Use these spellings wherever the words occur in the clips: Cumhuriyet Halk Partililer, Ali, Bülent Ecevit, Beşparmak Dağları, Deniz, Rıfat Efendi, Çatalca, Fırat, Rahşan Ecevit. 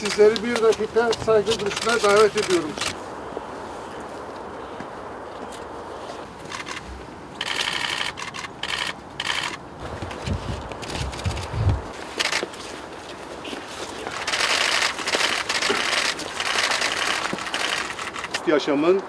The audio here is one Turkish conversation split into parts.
sizleri bir dakika saygı duruşuna davet ediyorum. Yaşamın,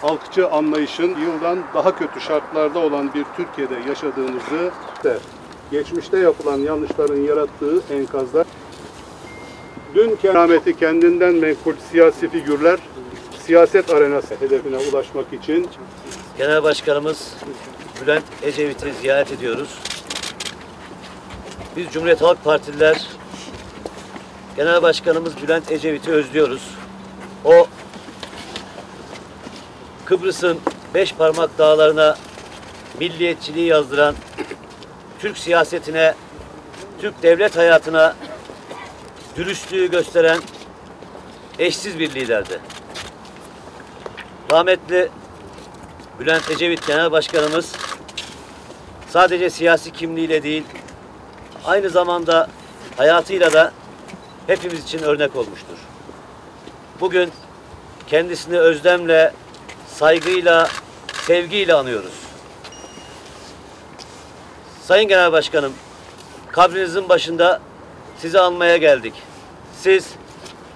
halkçı anlayışın yıldan daha kötü şartlarda olan bir Türkiye'de yaşadığımızı, geçmişte yapılan yanlışların yarattığı enkazlar, dün kerameti kendinden menkul siyasi figürler, siyaset arenası hedefine ulaşmak için Genel Başkanımız Bülent Ecevit'i ziyaret ediyoruz. Biz Cumhuriyet Halk Partililer, Genel Başkanımız Bülent Ecevit'i özlüyoruz. O, Kıbrıs'ın beş parmak dağlarına milliyetçiliği yazdıran, Türk siyasetine, Türk devlet hayatına dürüstlüğü gösteren eşsiz bir liderdi. Rahmetli Bülent Ecevit Genel Başkanımız sadece siyasi kimliğiyle değil, aynı zamanda hayatıyla da hepimiz için örnek olmuştur. Bugün kendisini özlemle, saygıyla, sevgiyle anıyoruz. Sayın Genel Başkanım, kabrinizin başında sizi anmaya geldik. Siz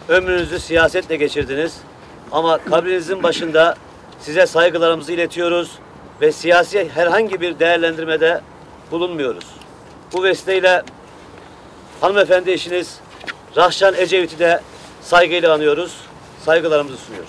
ömrünüzü siyasetle geçirdiniz ama kabrinizin başında size saygılarımızı iletiyoruz ve siyasi herhangi bir değerlendirmede bulunmuyoruz. Bu vesileyle hanımefendi eşiniz Rahşan Ecevit'i de saygıyla anıyoruz, saygılarımızı sunuyoruz.